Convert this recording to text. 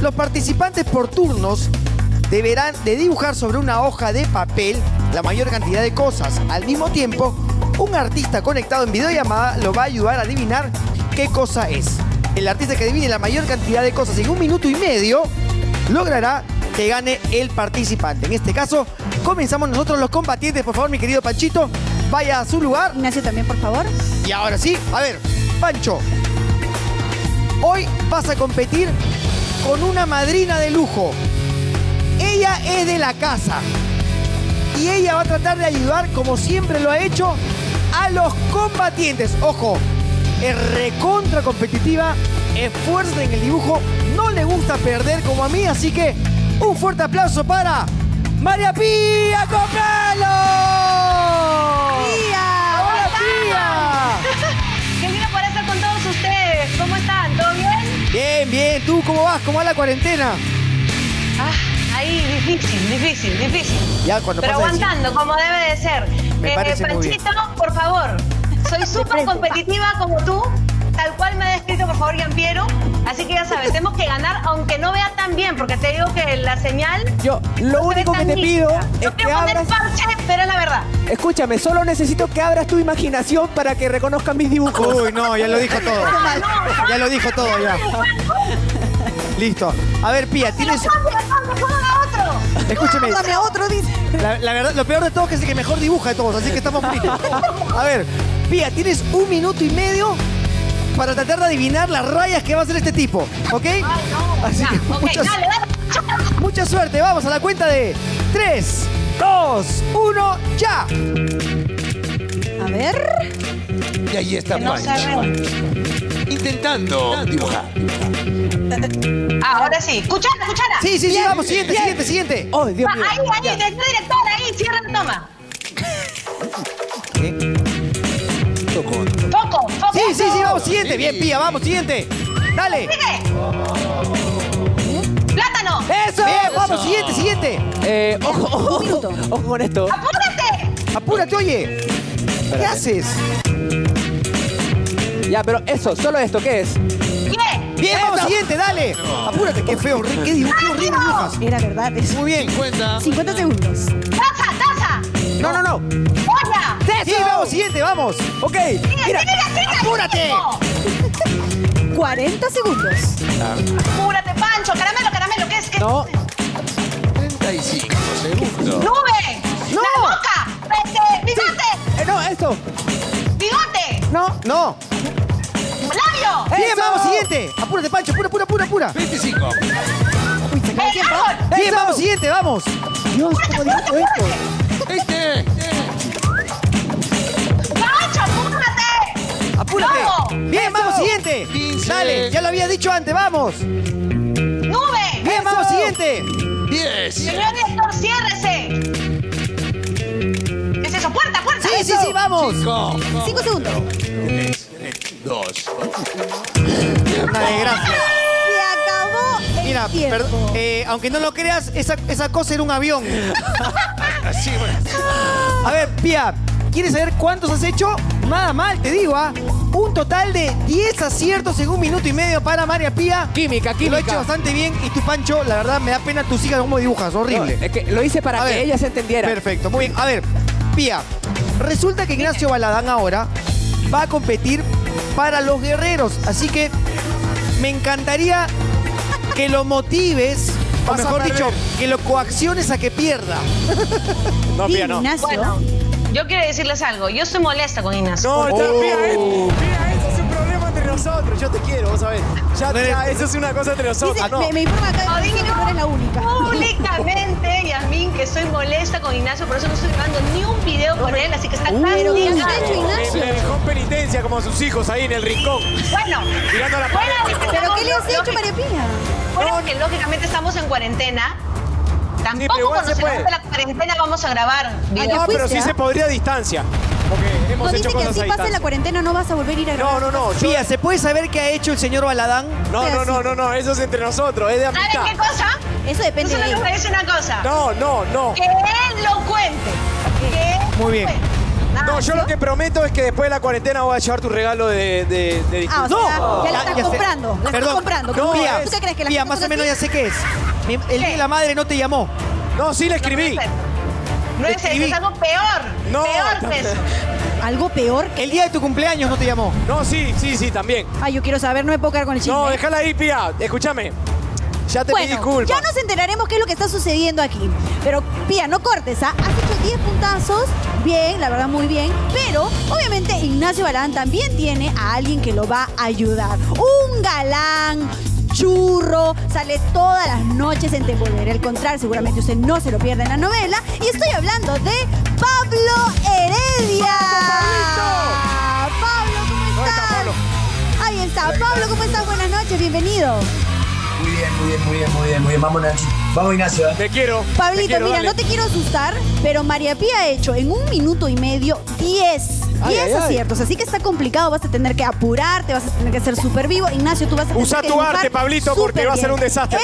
Los participantes por turnos deberán de dibujar sobre una hoja de papel la mayor cantidad de cosas. Al mismo tiempo, un artista conectado en videollamada lo va a ayudar a adivinar qué cosa es. El artista que adivine la mayor cantidad de cosas en 1 minuto y medio logrará que gane el participante. En este caso, comenzamos nosotros los combatientes. Por favor, mi querido Panchito, vaya a su lugar. Ignacio también, por favor. Y ahora sí, a ver, Pancho, hoy vas a competir con una madrina de lujo. Ella es de la casa y ella va a tratar de ayudar, como siempre lo ha hecho, a los combatientes. Ojo, es recontra competitiva, esfuérzate en el dibujo, no le gusta perder como a mí, así que un fuerte aplauso para María Pía con pelo. ¡Pía! ¡Hola, Pía! ¡Qué lindo poder estar con todos ustedes! ¿Cómo están? ¿Todo bien? Bien, bien. ¿Tú cómo vas? ¿Cómo va la cuarentena? Ahí difícil. Ya, cuando pero aguantando, decir, como debe de ser. Panchito, por favor. Soy súper competitiva como tú, tal cual me ha descrito, por favor, Gian Piero. Así que ya sabes, tenemos que ganar, aunque no vea tan bien, porque te digo que la señal... Yo, lo único que te pido es que abras... parche, pero es la verdad. Escúchame, solo necesito que abras tu imaginación para que reconozcan mis dibujos. Uy, no, ya lo dijo todo. Ya lo dijo todo, ya. Listo. A ver, Pía, tienes... Escúcheme. La verdad, lo peor de todo es que es el que mejor dibuja de todos, así que estamos fritos. A ver, Pía, tienes 1 minuto y medio para tratar de adivinar las rayas que va a hacer este tipo, ¿ok? Ay, no. Así que okay, mucha suerte. Vamos a la cuenta de 3, 2, 1, ya. A ver. Y ahí está Pancho. Intentando dibujar. Ahora sí. Cuchara. Sí, bien, vamos. Siguiente. Oh, Dios mío. Ahí, director, ahí. Cierra la toma. ¿Qué? Foco. Sí, vamos. Siguiente. Bien, Pía, vamos. Siguiente. Dale. Plátano. Eso. Bien, vamos. Siguiente. Ojo con esto. Apúrate, oye. ¿Qué haces? Ya, pero eso, solo esto, ¿qué es? Bien, vamos, siguiente, dale. Apúrate, qué feo, qué horrible dibujas. Era verdad eso. Muy bien. 50 segundos. ¡Taza! No. ¡Olla! Sí, vamos, siguiente, vamos. Ok. Mira. ¡Apúrate! 40 segundos. Apúrate, Pancho. Caramelo, ¿qué es? No. 35 segundos. ¡Nube! ¡No! ¡La boca! ¡Bigote! No, esto. ¡Bigote! No. ¡Labio! ¡Bien, vamos, siguiente! Apúrate, Pancho, pura. 25. Uy, se acabó el tiempo. Bien, vamos, siguiente, vamos. Dios, cómo dibujo esto. ¡Pancho, apúrate! Bien, vamos, siguiente. 15. Dale, ya lo había dicho antes, vamos. ¡Nube! Bien, vamos, siguiente. 10. Señor director, ciérrese. ¿Qué es eso? ¡Puerta! Sí, vamos. 5 segundos. 3, 2. Una desgracia. Se acabó el tiempo. Perdón, aunque no lo creas, esa cosa era un avión. Así, bueno. A ver, Pía, ¿quieres saber cuántos has hecho? Nada mal, te digo, ¿ah? Un total de 10 aciertos en 1 minuto y medio para María Pía. Química. Lo he hecho bastante bien. Y tú, Pancho, la verdad, me da pena tus hijas cómo dibujas. Horrible. No, es que lo hice para que ella se entendiera. Perfecto, muy bien. A ver, Pía, resulta que Ignacio Baladán ahora va a competir para los guerreros. Así que me encantaría que lo motives, o mejor dicho, que lo coacciones a que pierda. No, Pía, no. Bueno, yo quiero decirles algo. Yo estoy molesta con Ignacio. No, Pía, eso es un problema entre nosotros. Yo te quiero, vos sabés. Ya, eso es una cosa entre nosotros. Dice, no. Me informa acá, no, que no eres la única. Públicamente, Yasmín, que estoy molesta con Ignacio, por eso no estoy grabando ni un video con él, así que está tan Ignacio. Le dejó penitencia como a sus hijos ahí en el rincón. Bueno. Mirando a la pared. ¿Pero qué le has hecho, María Pía? Bueno, que lógicamente estamos en cuarentena. Tampoco cuando se acabe la cuarentena vamos a grabar videos. No, pero sí se podría a distancia. Porque hemos hecho cosas así. Si pasa la cuarentena no vas a volver a ir a grabar. No. Pía, ¿se puede saber qué ha hecho el señor Baladán? No. Eso es entre nosotros, es de amistad. ¿Saben qué cosa? Eso depende de él. Solo les voy a decir una cosa. No. Que él lo cuente. Muy bien. No, yo lo que prometo es que después de la cuarentena voy a llevar tu regalo de discurso. O sea, ya lo estás comprando. La estás comprando. No, ¿tú qué crees que la Pía, más o menos ya sé qué es. El día de la madre no te llamó. No, sí le escribí. No es eso, es algo peor. No. Peor peso. ¿Algo peor? El día de tu cumpleaños no te llamó. No, sí, también. Ay, yo quiero saber, no me puedo quedar con el chisme. No, déjala ahí, Pía. Escúchame. Ya te pedí disculpas. Ya nos enteraremos qué es lo que está sucediendo aquí. Pero, Pía, no cortes, ¿ah? Has hecho 10 puntazos. Bien, la verdad, muy bien. Pero, obviamente, Ignacio Baladán también tiene a alguien que lo va a ayudar. Un galán churro, sale todas las noches en Te Volver. El contrario, seguramente usted no se lo pierde en la novela. Y estoy hablando de Pablo Heredia. Pablo, ¿cómo estás? Ahí está, Pablo, ¿cómo estás? Buenas noches, bienvenido. Muy bien. Vamos, Nancy. Vamos, Ignacio. Te quiero. Pablito, mira, dale. No te quiero asustar, pero María Pía ha hecho en 1 minuto y medio 10. 10 aciertos, así que está complicado. Vas a tener que apurarte, vas a tener que ser súper vivo. Ignacio, tú vas a tener que dibujar. Usa tu arte, Pablito, porque va a ser un desastre.